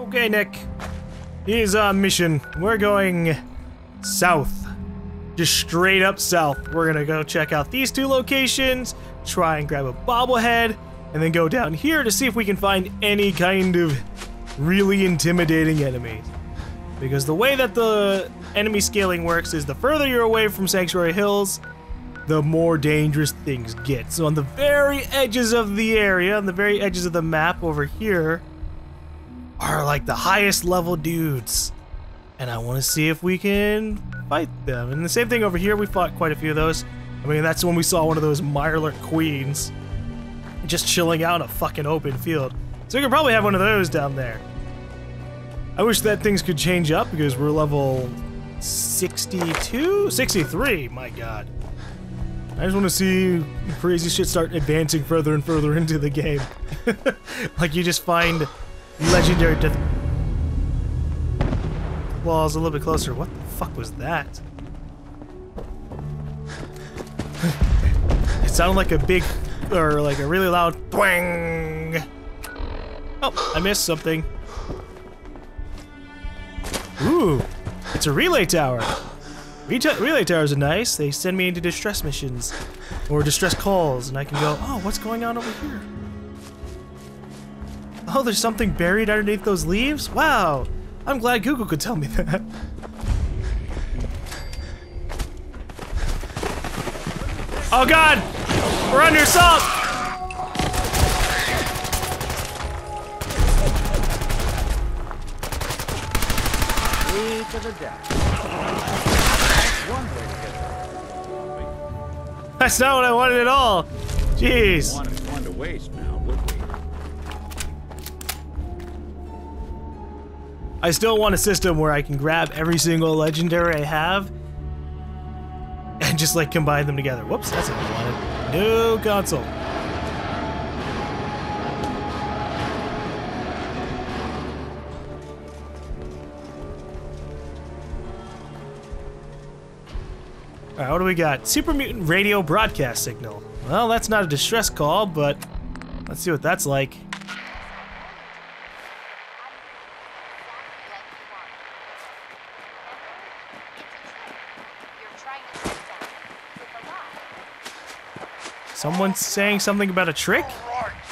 Okay, Nick. Here's our mission. We're going south. Just straight up south. We're gonna go check out these two locations, try and grab a bobblehead, and then go down here to see if we can find any kind of really intimidating enemies. Because the way that the enemy scaling works is the further you're away from Sanctuary Hills, the more dangerous things get. So on the very edges of the area, on the very edges of the map over here, are like the highest level dudes. And I want to see if we can fight them. And the same thing over here, we fought quite a few of those. I mean, that's when we saw one of those Mirelurk queens just chilling out in a fucking open field. So we could probably have one of those down there. I wish that things could change up because we're level 62? 63, my god. I just want to see crazy shit start advancing further and further into the game. Like you just find legendary death claws a little bit closer. What the fuck was that? It sounded like a big, or like a really loud twang. Oh, I missed something. Ooh, it's a relay tower. Relay towers are nice. They send me into distress missions or distress calls, and I can go, oh, what's going on over here? Oh, there's something buried underneath those leaves? Wow, I'm glad Google could tell me that. Oh god, we're under assault! Three to the death. One way to get it. That's not what I wanted at all. Jeez. One is one to waste now, would we? I still want a system where I can grab every single legendary I have and just like combine them together. Whoops, that's what I wanted. No console. Alright, what do we got? Super Mutant Radio Broadcast Signal. Well, that's not a distress call, but let's see what that's like. Someone's saying something about a trick? We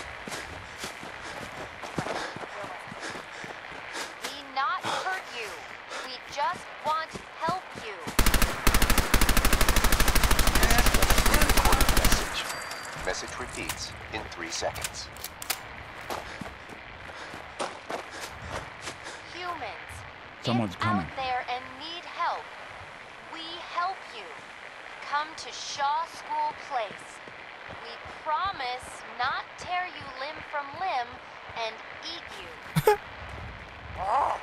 not hurt you. We just want to help you. That's a really important message. Message repeats in 3 seconds. Humans, someone's coming out there and need help. We help you. Come to Shaw School Place. We promise not tear you limb from limb and eat you. But I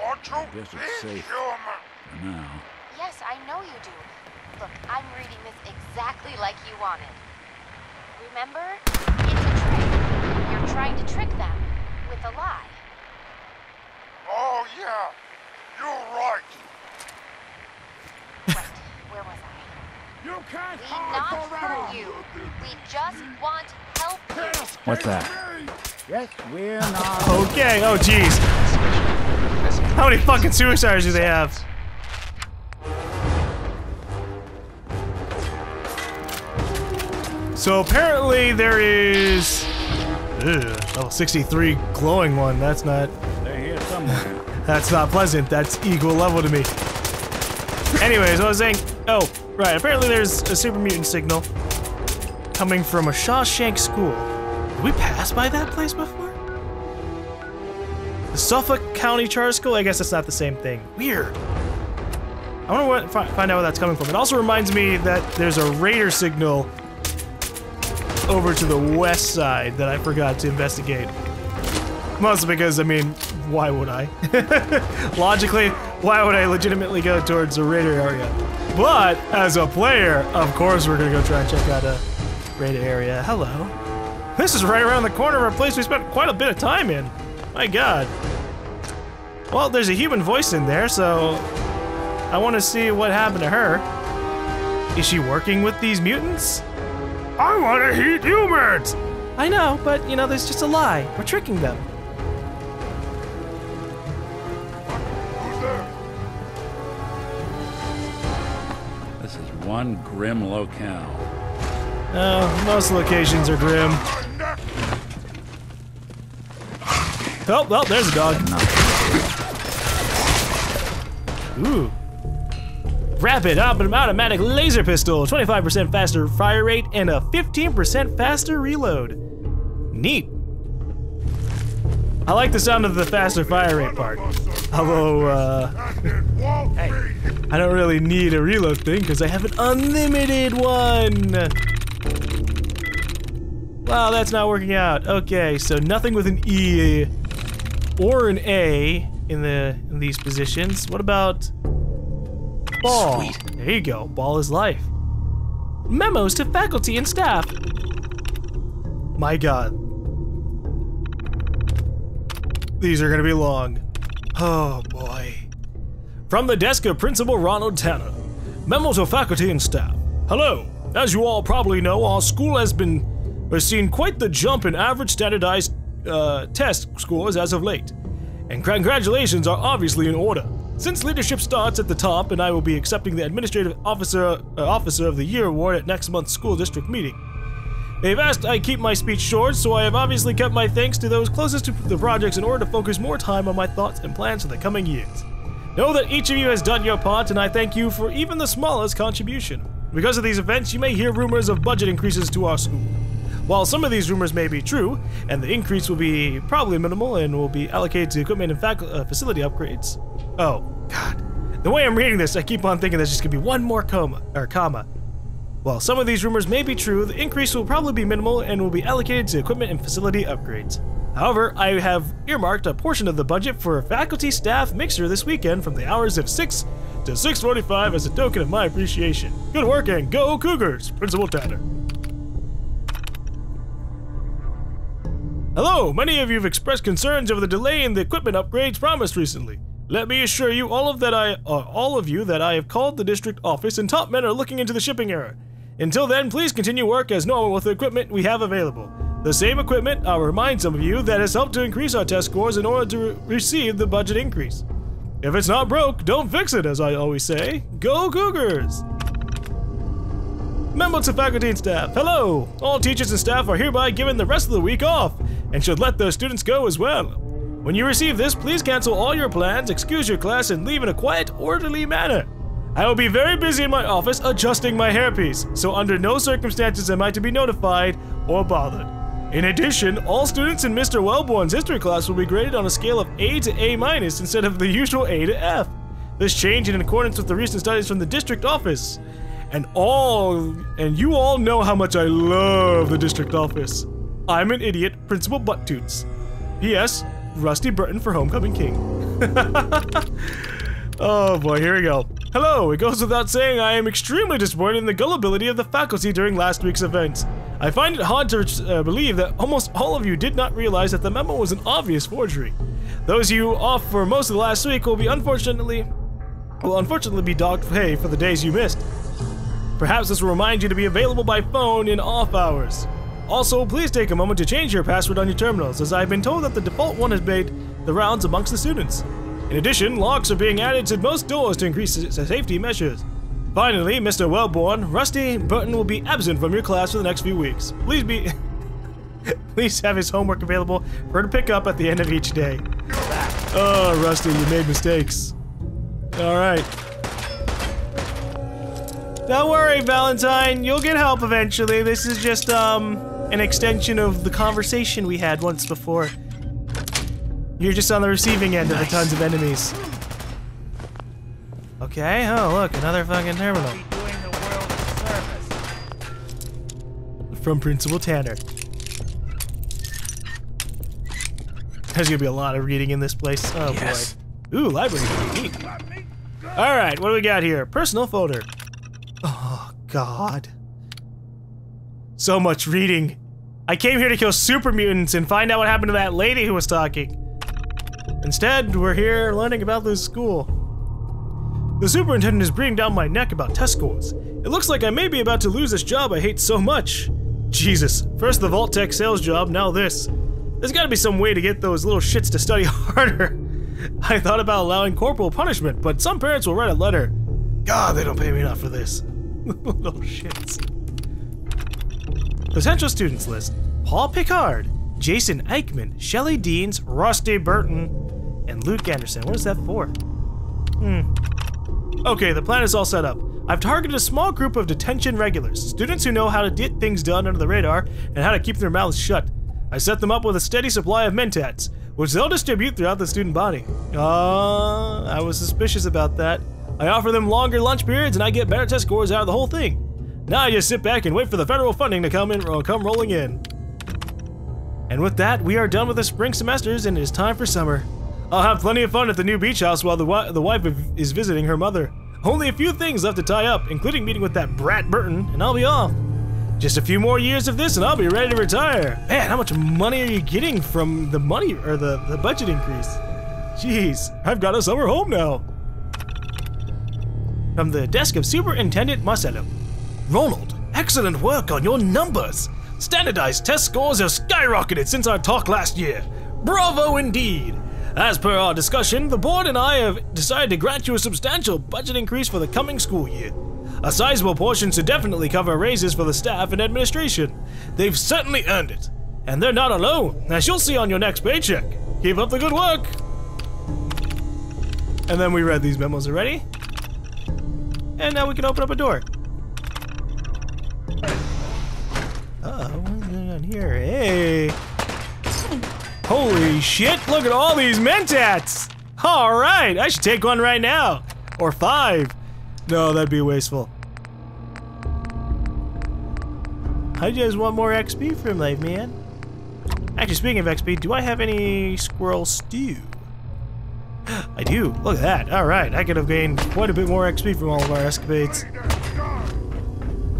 want to eat human. No. Yes, I know you do. Look, I'm reading this exactly like you wanted. Remember? It's a trick. You're trying to trick them with a lie. Oh, yeah. You're right. Wait, where was I? You can't we not hurt you. We just want help. What's that? Yes, we're not. Okay. Oh, jeez. How many fucking suicides do they have? So apparently there is level 63 glowing one. That's not. They're here somewhere. That's not pleasant. That's equal level to me. Anyways, I was saying. Oh. Right, apparently there's a super mutant signal coming from a Shawshank school. Did we pass by that place before? The Suffolk County Charter School? I guess that's not the same thing. Weird. I want to find out where that's coming from. It also reminds me that there's a radar signal over to the west side that I forgot to investigate. Mostly because, I mean, why would I? Logically, why would I legitimately go towards the radar area? But, as a player, of course we're gonna go try and check out a rated area. Hello. This is right around the corner of a place we spent quite a bit of time in. My god. Well, there's a human voice in there, so I want to see what happened to her. Is she working with these mutants? I want to eat humans! I know, but, you know, there's just a lie. We're tricking them. This is one grim locale. Oh, most locations are grim. Oh, well, there's a dog. Ooh. Rapid automatic laser pistol, 25% faster fire rate, and a 15% faster reload. Neat. I like the sound of the faster fire rate part. Although, I don't really need a reload thing because I have an unlimited one. Wow, that's not working out. Okay, so nothing with an E or an A in these positions. What about ball? Sweet. There you go. Ball is life. Memos to faculty and staff. My God. These are gonna be long. Oh boy. From the desk of Principal Ronald Tanner. Memo to faculty and staff. Hello. As you all probably know, our school has seen quite the jump in average standardized test scores as of late. And congratulations are obviously in order. Since leadership starts at the top, and I will be accepting the Administrative Officer of the Year award at next month's school district meeting. They've asked I keep my speech short, so I have obviously kept my thanks to those closest to the projects in order to focus more time on my thoughts and plans for the coming years. Know that each of you has done your part, and I thank you for even the smallest contribution. Because of these events, you may hear rumors of budget increases to our school. While some of these rumors may be true, and the increase will be probably minimal and will be allocated to equipment and facility upgrades. Oh, God. The way I'm reading this, I keep on thinking there's just gonna be one more comma. While some of these rumors may be true, the increase will probably be minimal and will be allocated to equipment and facility upgrades. However, I have earmarked a portion of the budget for a faculty staff mixer this weekend from the hours of 6 to 6:45 as a token of my appreciation. Good work and go Cougars, Principal Tanner. Hello, many of you have expressed concerns over the delay in the equipment upgrades promised recently. Let me assure you all of you that I have called the district office and top men are looking into the shipping error. Until then, please continue work as normal with the equipment we have available. The same equipment, I'll remind some of you, that has helped to increase our test scores in order to receive the budget increase. If it's not broke, don't fix it, as I always say. Go Cougars! Memo to faculty and staff. Hello! All teachers and staff are hereby given the rest of the week off, and should let their students go as well. When you receive this, please cancel all your plans, excuse your class, and leave in a quiet, orderly manner. I will be very busy in my office adjusting my hairpiece, so under no circumstances am I to be notified or bothered. In addition, all students in Mr. Wellborn's history class will be graded on a scale of A to A- instead of the usual A to F. This change in accordance with the recent studies from the district office. And you all know how much I love the district office. I'm an idiot, Principal Butt Toots. P.S. Rusty Burton for Homecoming King. Oh boy, here we go. Hello, it goes without saying I am extremely disappointed in the gullibility of the faculty during last week's events. I find it hard to believe that almost all of you did not realize that the memo was an obvious forgery. Those you off for most of the last week will unfortunately be docked pay for the days you missed. Perhaps this will remind you to be available by phone in off hours. Also, please take a moment to change your password on your terminals, as I have been told that the default one has made the rounds amongst the students. In addition, locks are being added to most doors to increase safety measures. Finally, Mr. Wellborn, Rusty Burton will be absent from your class for the next few weeks. Please have his homework available for him to pick up at the end of each day. Oh, Rusty, you made mistakes. Alright. Don't worry, Valentine. You'll get help eventually. This is just, an extension of the conversation we had once before. You're just on the receiving end of the tons of enemies. Okay, oh look, another fucking terminal. From Principal Tanner. There's gonna be a lot of reading in this place. Oh yes. Boy. Ooh, library. Alright, what do we got here? Personal folder. Oh, God. So much reading. I came here to kill super mutants and find out what happened to that lady who was talking. Instead, we're here learning about this school. The superintendent is breathing down my neck about test scores. It looks like I may be about to lose this job I hate so much. Jesus, first the Vault-Tec sales job, now this. There's gotta be some way to get those little shits to study harder. I thought about allowing corporal punishment, but some parents will write a letter. God, they don't pay me enough for this. Little shits. Potential students list: Paul Picard, Jason Eichmann, Shelley Deans, Rusty Burton, and Luke Anderson. What is that for? Okay, the plan is all set up. I've targeted a small group of detention regulars, students who know how to get things done under the radar and how to keep their mouths shut. I set them up with a steady supply of Mentats, which they'll distribute throughout the student body. I was suspicious about that. I offer them longer lunch periods and I get better test scores out of the whole thing. Now I just sit back and wait for the federal funding to come rolling in. And with that, we are done with the spring semesters and it is time for summer. I'll have plenty of fun at the new beach house while the wife is visiting her mother. Only a few things left to tie up, including meeting with that brat Burton, and I'll be off. Just a few more years of this and I'll be ready to retire. Man, how much money are you getting from the money or the budget increase? Jeez, I've got a summer home now. From the desk of Superintendent Marcelo. Ronald, excellent work on your numbers. Standardized test scores have skyrocketed since our talk last year. Bravo indeed. As per our discussion, the board and I have decided to grant you a substantial budget increase for the coming school year. A sizable portion should definitely cover raises for the staff and administration. They've certainly earned it. And they're not alone, as you'll see on your next paycheck. Keep up the good work. And then we read these memos already. And now we can open up a door. What's going on here? Hey! Holy shit, look at all these Mentats! Alright, I should take one right now. Or five. No, that'd be wasteful. I just want more XP from life, man. Actually, speaking of XP, do I have any squirrel stew? I do. Look at that. Alright, I could have gained quite a bit more XP from all of our escapades.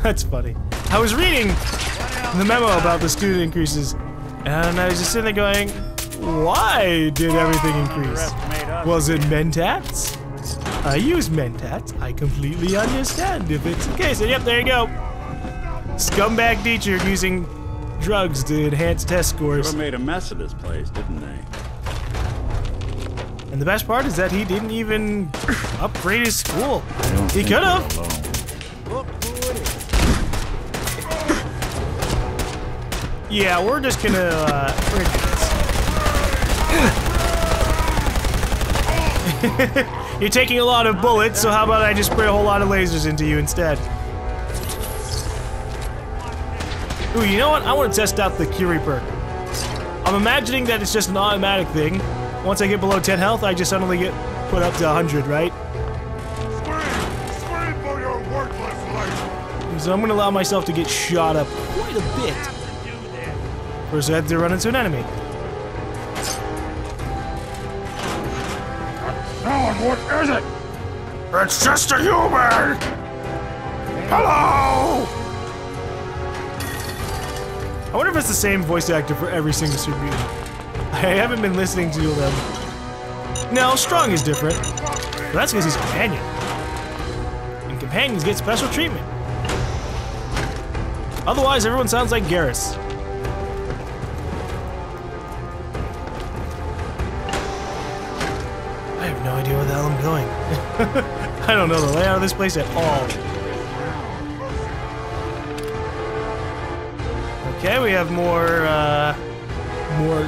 That's funny. I was reading the memo about the student increases. And I was just sitting there going, why did everything increase? Was it Mentats? I use Mentats. I completely understand if it's the case. And yep, there you go. Scumbag teacher using drugs to enhance test scores. They made a mess of this place, didn't they? And the best part is that he didn't even upgrade his school. He could have. Yeah, we're just gonna, do this. You're taking a lot of bullets, so how about I just spray a whole lot of lasers into you instead? Ooh, you know what? I want to test out the Curie perk. I'm imagining that it's just an automatic thing. Once I get below 10 health, I just suddenly get put up to 100, right? Scream for your worthless life. So I'm gonna allow myself to get shot up quite a bit. First, I have to run into an enemy. What is it? It's just a human! Hello! I wonder if it's the same voice actor for every single Super Mutant. I haven't been listening to them. No, Strong is different. But that's because he's a companion. And companions get special treatment. Otherwise, everyone sounds like Garrus. I don't know the layout of this place at all. Okay, we have more,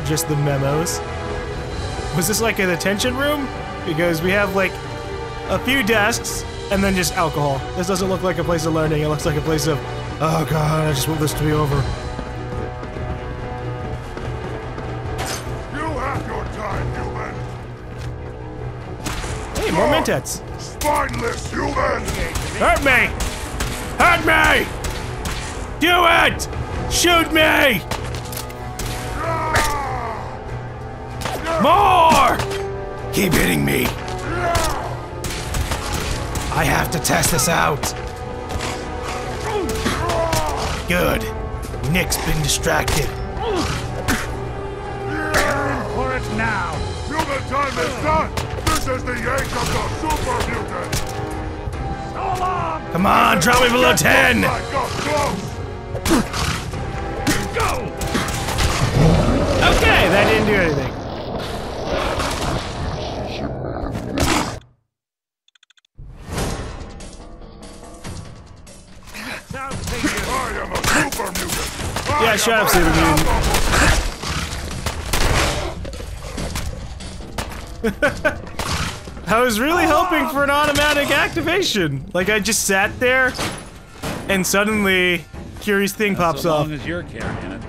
just the memos. Was this like an attention room? Because we have like a few desks and then just alcohol. This doesn't look like a place of learning. It looks like a place of, oh god, I just want this to be over. You have your time, human. Hey, more Mentats. Spineless human! Hurt me! Hurt me! Do it! Shoot me! More! Keep hitting me! I have to test this out. Good. Nick's been distracted. For it now. Human time is done! This is the end of the Super Mutant! So long! Come on, drop me below 10! Go! Okay, that didn't do anything. shut up, Sailor Moon. I was really hoping for an automatic activation. Like, I just sat there, and suddenly, curious thing pops up. As long as you're carrying it.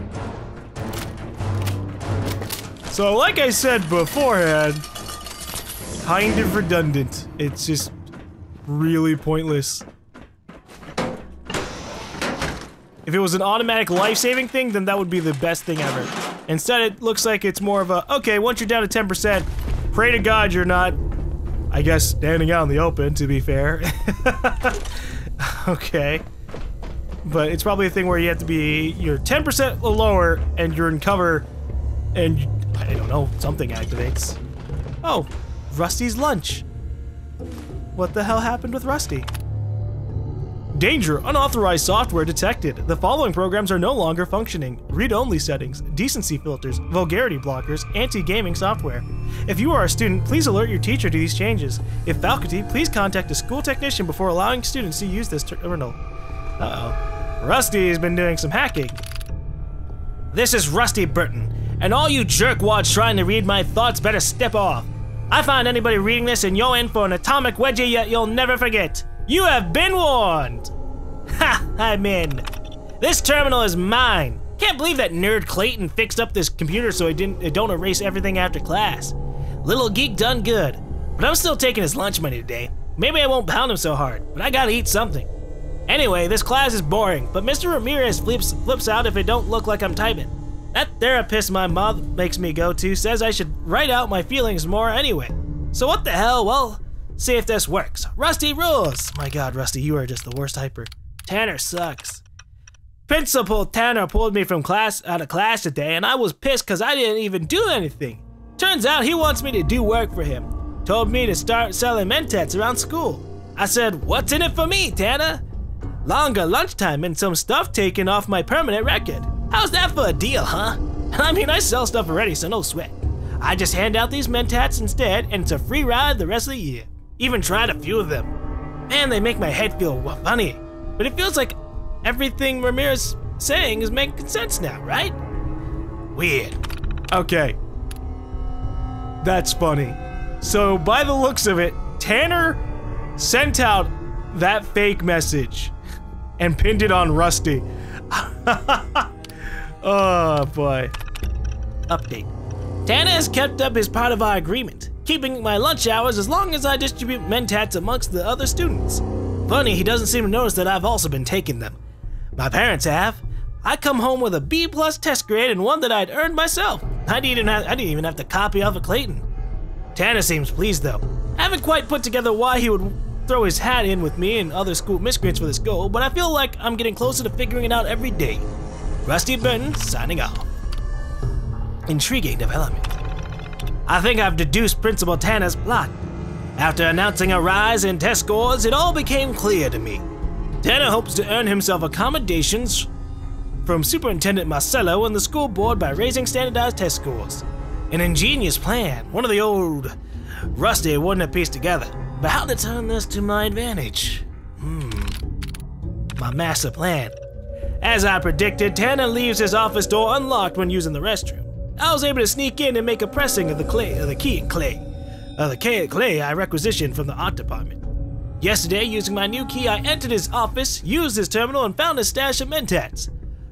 So, like I said beforehand, kind of redundant. It's just really pointless. If it was an automatic life-saving thing, then that would be the best thing ever. Instead, it looks like it's more of a, okay, once you're down to 10%, pray to God you're not, I guess, standing out in the open, to be fair. Okay. But it's probably a thing where you have to be, you're 10% lower, and you're in cover, and, I don't know, something activates. Oh, Rusty's lunch. What the hell happened with Rusty? Danger, unauthorized software detected. The following programs are no longer functioning. Read-only settings, decency filters, vulgarity blockers, anti-gaming software. If you are a student, please alert your teacher to these changes. If faculty, please contact a school technician before allowing students to use this terminal. Uh-oh. Rusty's been doing some hacking. This is Rusty Burton, and all you jerkwads trying to read my thoughts better step off. I find anybody reading this and you're in for an atomic wedgie yet you'll never forget. You have been warned! Ha! I'm in. This terminal is mine. Can't believe that nerd Clayton fixed up this computer so it don't erase everything after class. Little geek done good. But I'm still taking his lunch money today. Maybe I won't pound him so hard, but I gotta eat something. Anyway, this class is boring, but Mr. Ramirez flips out if it don't look like I'm typing. That therapist my mom makes me go to says I should write out my feelings more anyway. So what the hell, well... See if this works. Rusty rules! My god, Rusty, you are just the worst hyper. Tanner sucks. Principal Tanner pulled me out of class today, and I was pissed because I didn't even do anything. Turns out he wants me to do work for him. Told me to start selling Mentats around school. I said, what's in it for me, Tanner? Longer lunchtime and some stuff taken off my permanent record. How's that for a deal, huh? I mean, I sell stuff already, so no sweat. I just hand out these Mentats instead, and it's a free ride the rest of the year. Even tried a few of them. Man, they make my head feel funny. But it feels like everything Ramirez saying is making sense now, right? Weird. Okay. That's funny. So by the looks of it, Tanner sent out that fake message and pinned it on Rusty. Oh boy. Update. Tanner has kept up his part of our agreement, keeping my lunch hours as long as I distribute Mentats amongst the other students. Funny, he doesn't seem to notice that I've also been taking them. My parents have. I come home with a B+ test grade and one that I'd earned myself. I didn't even have to copy off of Clayton. Tanner seems pleased though. I haven't quite put together why he would throw his hat in with me and other school miscreants for this goal, but I feel like I'm getting closer to figuring it out every day. Rusty Burton, signing off. Intriguing development. I think I've deduced Principal Tanner's plot. After announcing a rise in test scores, it all became clear to me. Tanner hopes to earn himself accommodations from Superintendent Marcello and the school board by raising standardized test scores. An ingenious plan, one of the old Rusty wouldn't have pieced together. But how to turn this to my advantage? My master plan. As I predicted, Tanner leaves his office door unlocked when using the restroom. I was able to sneak in and make a pressing of the key I requisitioned from the art department. Yesterday, using my new key, I entered his office, used his terminal, and found a stash of Mentats.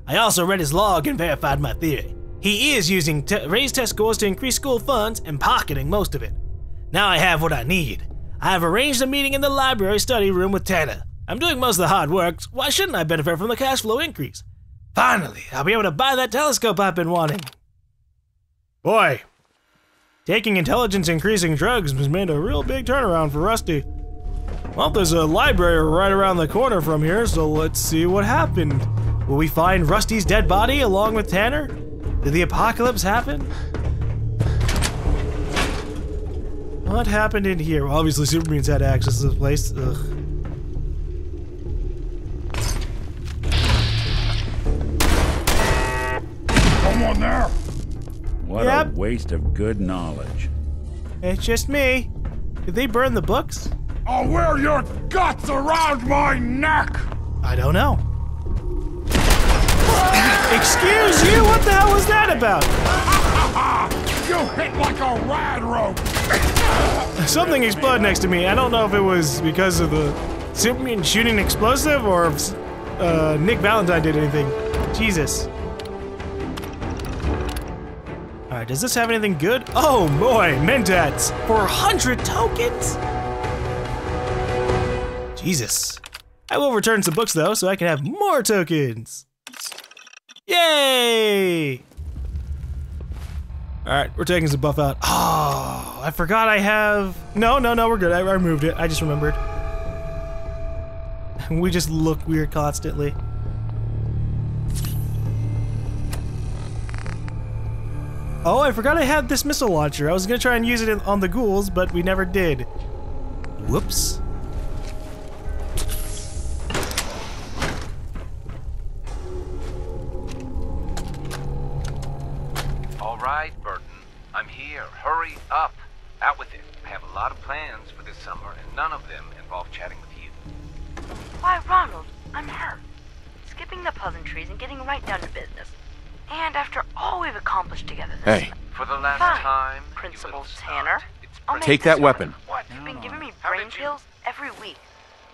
I also read his log and verified my theory. He is using raised test scores to increase school funds and pocketing most of it. Now I have what I need. I have arranged a meeting in the library study room with Tanner. I'm doing most of the hard work, so why shouldn't I benefit from the cash flow increase? Finally, I'll be able to buy that telescope I've been wanting. Boy, taking intelligence increasing drugs has made a real big turnaround for Rusty. Well, there's a library right around the corner from here, so let's see what happened. Will we find Rusty's dead body along with Tanner? Did the apocalypse happen? What happened in here? Well, obviously Superman's had access to this place. Ugh. Someone there! What a waste of good knowledge. It's just me. Did they burn the books? I'll wear your guts around my neck! I don't know. Excuse you? What the hell was that about? You hit like a rad rope! Something exploded next to me. I don't know if it was because of the Superman shooting explosive or if Nick Valentine did anything. Jesus. Alright, does this have anything good? Oh boy, Mentats! For 100 tokens?! Jesus. I will return some books though, so I can have more tokens! Yay! Alright, we're taking some buff out. Oh, I forgot I have... No, we're good. I removed it. I just remembered. We just look weird constantly. Oh, I forgot I had this missile launcher. I was gonna try and use it on the ghouls, but we never did. Whoops. Alright, Burton. I'm here. Hurry up. Out with it. I have a lot of plans for this summer, and none of them involve chatting with you. Why, Ronald, I'm hurt. Skipping the pleasantries and getting right down to business. And after all we've accomplished together this hey. For the last Fine. Time, Principal Tanner, take that weapon. What? You've been giving me brain chills every week.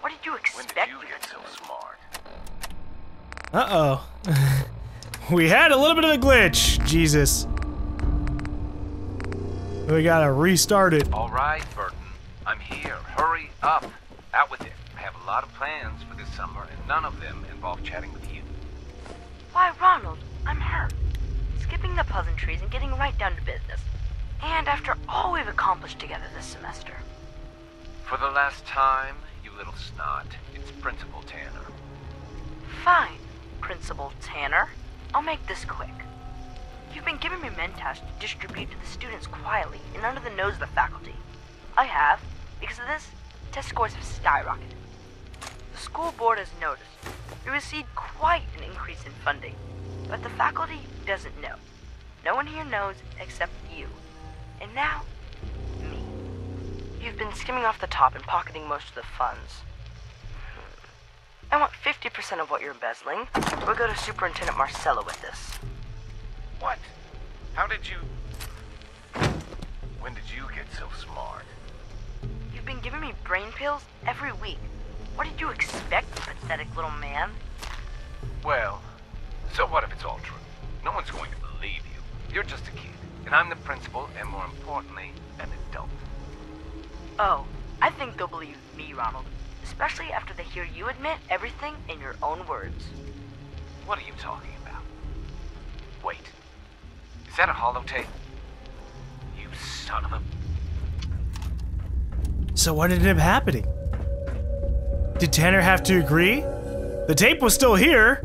What did you expect? When did you get so smart? Uh-oh. We had a little bit of a glitch. Jesus. We gotta restart it. All right, Burton. I'm here. Hurry up. Out with it. I have a lot of plans for this summer, and none of them involve chatting with you. Why, Ronald? I'm hurt. Skipping the pleasantries and getting right down to business. And after all we've accomplished together this semester. For the last time, you little snot, it's Principal Tanner. Fine, Principal Tanner. I'll make this quick. You've been giving me Mentats to distribute to the students quietly and under the nose of the faculty. I have. Because of this, test scores have skyrocketed. The school board has noticed. We received quite an increase in funding. But the faculty doesn't know. No one here knows except you. And now, me. You've been skimming off the top and pocketing most of the funds. I want 50% of what you're embezzling. We'll go to Superintendent Marcello with this. What? How did you... When did you get so smart? You've been giving me brain pills every week. What did you expect, pathetic little man? Well... So what if it's all true? No one's going to believe you. You're just a kid, and I'm the principal, and more importantly, an adult. Oh, I think they'll believe me, Ronald. Especially after they hear you admit everything in your own words. What are you talking about? Wait. Is that a holotape? You son of a... So what ended up happening? Did Tanner have to agree? The tape was still here!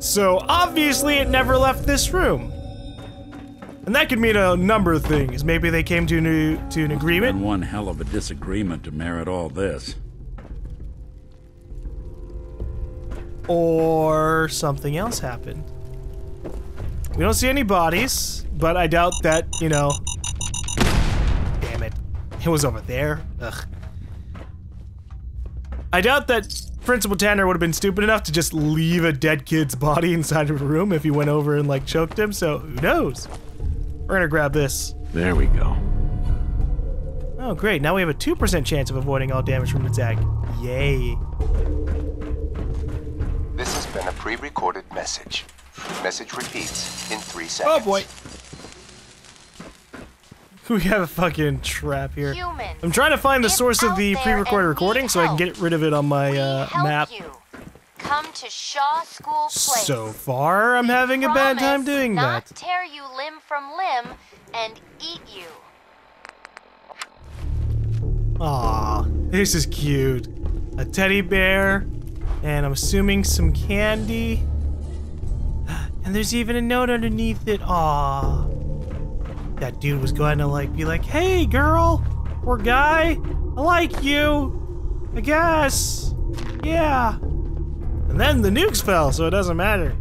So, obviously it never left this room. And that could mean a number of things. Maybe they came to an agreement. It's been one hell of a disagreement to merit all this. Or something else happened. We don't see any bodies, but I doubt that, you know... Damn it. It was over there. Ugh. I doubt that... Principal Tanner would have been stupid enough to just leave a dead kid's body inside of a room if he went over and like choked him, so who knows? We're gonna grab this. There we go. Oh great, now we have a 2% chance of avoiding all damage from an attack. Yay. This has been a pre-recorded message. Message repeats in 3 seconds. Oh boy. We have a fucking trap here. Human, I'm trying to find the source of the pre-recorded recording so I can get rid of it on my map. Come to Shaw School Place. So far, I'm having a bad time doing that. Tear you limb from limb and eat you. Aw, this is cute. A teddy bear, and I'm assuming some candy. And there's even a note underneath it. Aw. That dude was going to like be like, hey girl or guy, I like you, I guess, yeah. And then the nukes fell, so it doesn't matter.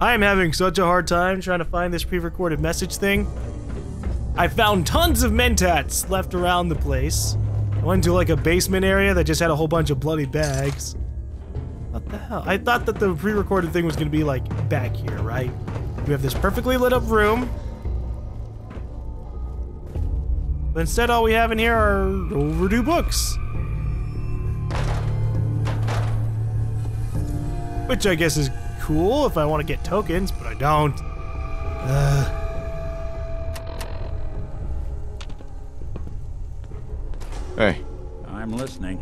I am having such a hard time trying to find this pre-recorded message thing. I found tons of Mentats left around the place. I went to like a basement area that just had a whole bunch of bloody bags. What the hell? I thought that the pre-recorded thing was going to be like back here, right? We have this perfectly lit up room. But instead, all we have in here are overdue books. Which I guess is cool if I want to get tokens, but I don't. Hey. I'm listening.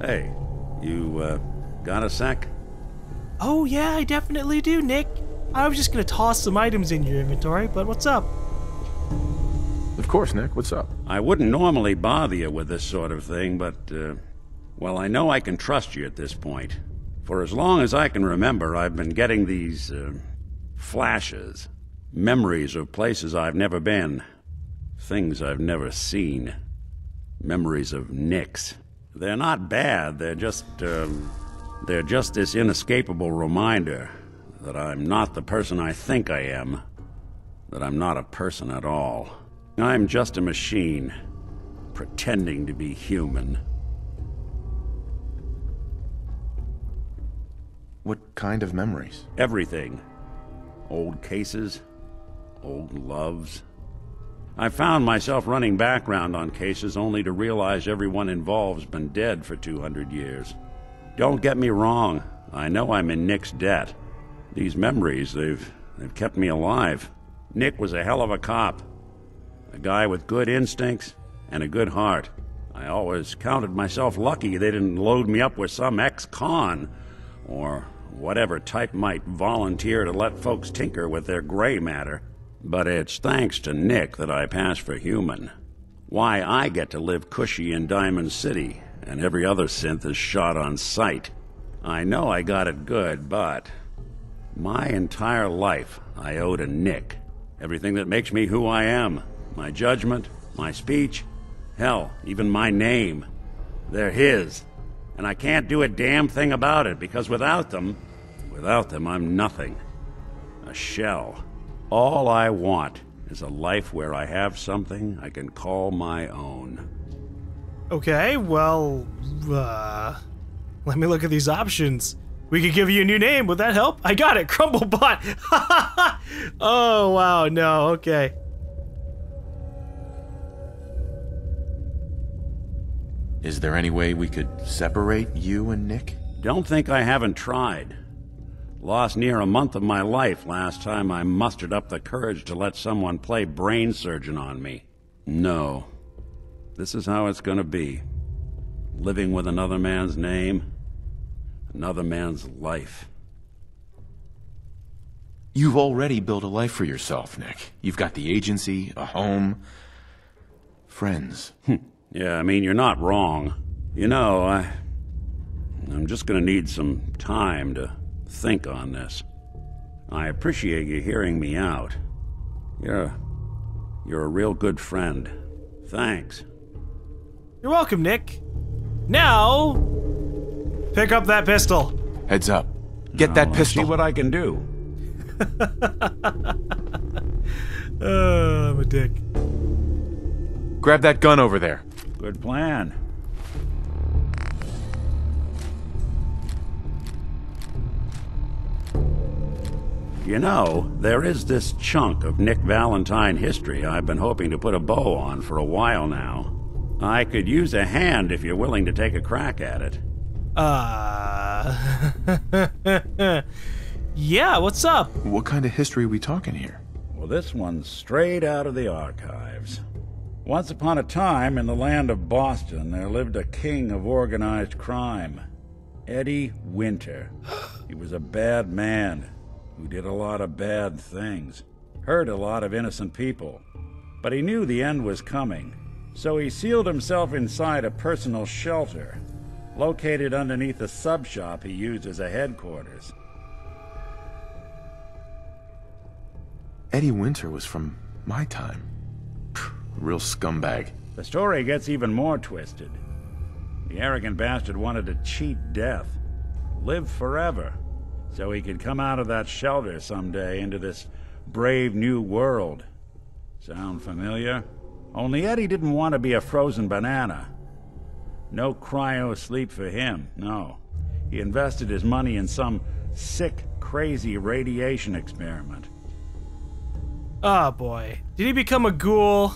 Hey, you got a sec? Oh yeah, I definitely do, Nick. I was just gonna toss some items in your inventory, but what's up? Of course, Nick, what's up? I wouldn't normally bother you with this sort of thing, but, well, I know I can trust you at this point. For as long as I can remember, I've been getting these, flashes. Memories of places I've never been. Things I've never seen. Memories of Nick's. They're not bad, they're just this inescapable reminder that I'm not the person I think I am. That I'm not a person at all. I'm just a machine, pretending to be human. What kind of memories? Everything. Old cases, old loves. I found myself running background on cases only to realize everyone involved's been dead for 200 years. Don't get me wrong, I know I'm in Nick's debt. These memories, they've kept me alive. Nick was a hell of a cop. A guy with good instincts and a good heart. I always counted myself lucky they didn't load me up with some ex-con or whatever type might volunteer to let folks tinker with their gray matter. But it's thanks to Nick that I pass for human. Why I get to live cushy in Diamond City and every other synth is shot on sight. I know I got it good, but my entire life I owe to Nick. Everything that makes me who I am. My judgment, my speech, hell, even my name. They're his, and I can't do a damn thing about it, because without them I'm nothing. A shell. All I want is a life where I have something I can call my own. Okay, well, let me look at these options. We could give you a new name, would that help? I got it, Crumblebot! Oh, wow, no, okay. Is there any way we could separate you and Nick? Don't think I haven't tried. Lost near a month of my life last time I mustered up the courage to let someone play brain surgeon on me. No. This is how it's gonna be. Living with another man's name, another man's life. You've already built a life for yourself, Nick. You've got the agency, a home, friends. Yeah, I mean, you're not wrong. You know, I'm just gonna need some time to think on this. I appreciate you hearing me out. You're a real good friend. Thanks. You're welcome, Nick. Now, pick up that pistol. Heads up. Get that pistol. See what I can do. I'm a dick. Grab that gun over there. Good plan. You know, there is this chunk of Nick Valentine history I've been hoping to put a bow on for a while now. I could use a hand if you're willing to take a crack at it. Yeah, what's up? What kind of history are we talking here? Well, this one's straight out of the archives. Once upon a time, in the land of Boston, there lived a king of organized crime, Eddie Winter. He was a bad man who did a lot of bad things, hurt a lot of innocent people. But he knew the end was coming, so he sealed himself inside a personal shelter, located underneath a sub shop he used as a headquarters. Eddie Winter was from my time. Real scumbag. The story gets even more twisted. The arrogant bastard wanted to cheat death, live forever, so he could come out of that shelter someday into this brave new world. Sound familiar? Only Eddie didn't want to be a frozen banana. No cryo sleep for him, no. He invested his money in some sick, crazy radiation experiment. Oh boy. Did he become a ghoul?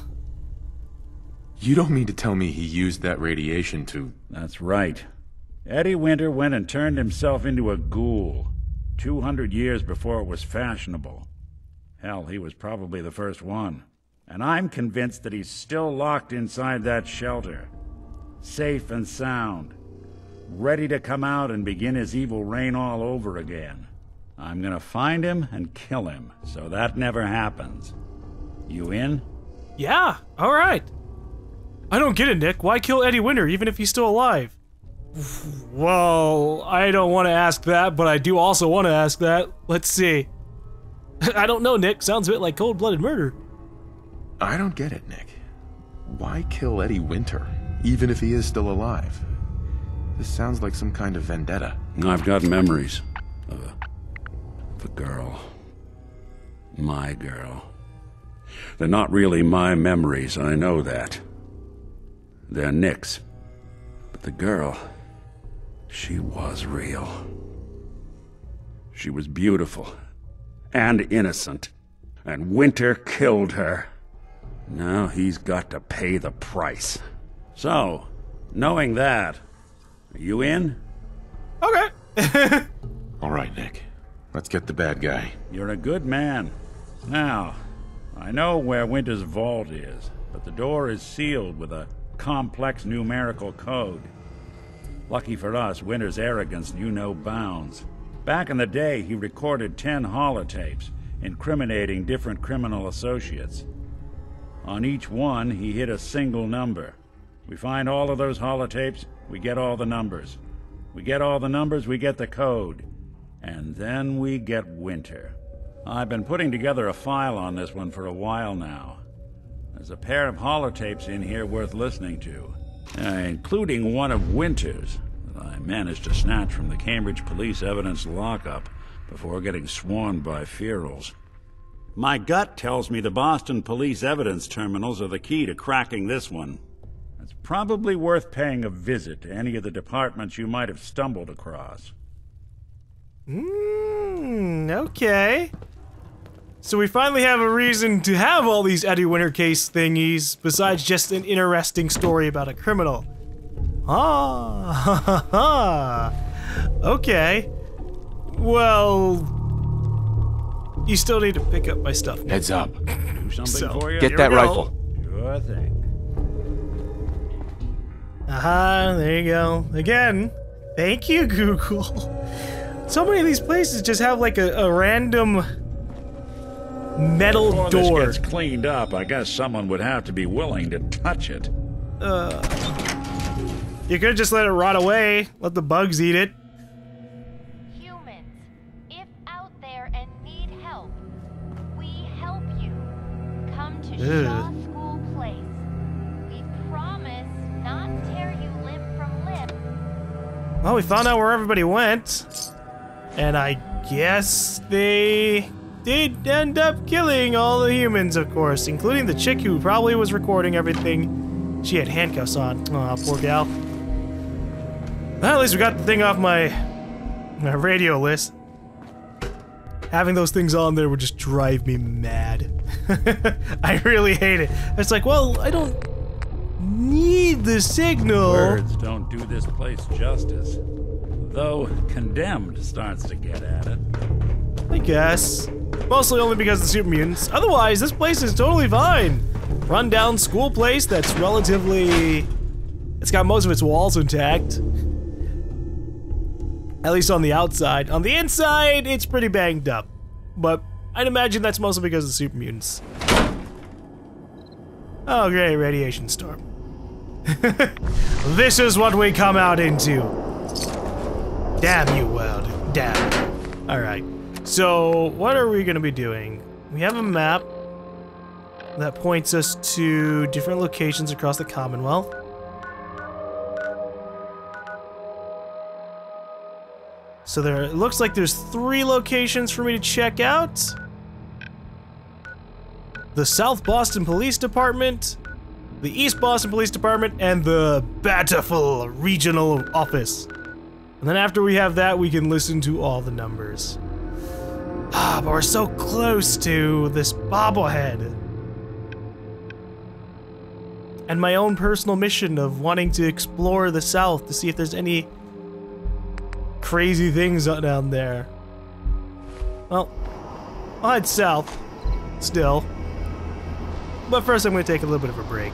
You don't mean to tell me he used that radiation to... That's right. Eddie Winter went and turned himself into a ghoul 200 years before it was fashionable. Hell, he was probably the first one. And I'm convinced that he's still locked inside that shelter. Safe and sound. Ready to come out and begin his evil reign all over again. I'm gonna find him and kill him, so that never happens. You in? Yeah, alright. I don't get it, Nick. Why kill Eddie Winter, even if he's still alive? Well, I don't want to ask that, but I do also want to ask that. Let's see. I don't know, Nick. Sounds a bit like cold-blooded murder. I don't get it, Nick. Why kill Eddie Winter, even if he is still alive? This sounds like some kind of vendetta. I've got memories of a girl. My girl. They're not really my memories, I know that. They're Nick's. But the girl, she was real. She was beautiful and innocent, and Winter killed her. Now he's got to pay the price. So, knowing that, are you in? Okay. All right, Nick. Let's get the bad guy. You're a good man. Now, I know where Winter's vault is, but the door is sealed with a complex numerical code. Lucky for us, Winter's arrogance knew no bounds. Back in the day, he recorded 10 holotapes, incriminating different criminal associates. On each one, he hit a single number. We find all of those holotapes, we get all the numbers. We get all the numbers, we get the code. And then we get Winter. I've been putting together a file on this one for a while now. There's a pair of holotapes in here worth listening to, including one of Winter's that I managed to snatch from the Cambridge Police Evidence lockup before getting swarmed by ferals. My gut tells me the Boston Police Evidence terminals are the key to cracking this one. It's probably worth paying a visit to any of the departments you might have stumbled across. Okay. So we finally have a reason to have all these Eddie Winter case thingies, besides just an interesting story about a criminal. Ah, ha ha ha. Okay. Well, you still need to pick up my stuff now. Heads up. Do something for you. Get that rifle. Sure thing. Aha, there you go. Again, thank you, Google. So many of these places just have like a random metal door. Before this gets cleaned up, I guess someone would have to be willing to touch it. You could just let it rot away. Let the bugs eat it. Humans, if out there and need help, we help you. Come to Shaw School Place. We promise not tear you limb from limb. Well, we found out where everybody went. And I guess they... did end up killing all the humans, of course, including the chick who probably was recording everything. She had handcuffs on. Aw, poor gal. Well, at least we got the thing off my radio list. Having those things on there would just drive me mad. I really hate it. It's like, well, I don't need the signal. Words don't do this place justice. Though Condemned starts to get at it. I guess. Mostly only because of the super mutants. Otherwise, this place is totally fine. Rundown school place that's relatively... it's got most of its walls intact. At least on the outside. On the inside, it's pretty banged up. But I'd imagine that's mostly because of the super mutants. Oh, great. Radiation storm. This is what we come out into. Damn you, world. Damn. Alright. So, what are we gonna be doing? We have a map that points us to different locations across the Commonwealth. So there, it looks like there's 3 locations for me to check out. The South Boston Police Department, the East Boston Police Department, and the Bataful Regional Office. And then after we have that, we can listen to all the numbers. Ah, but we're so close to this bobblehead. And my own personal mission of wanting to explore the South to see if there's any crazy things down there. Well, it's South, still. But first I'm going to take a little bit of a break.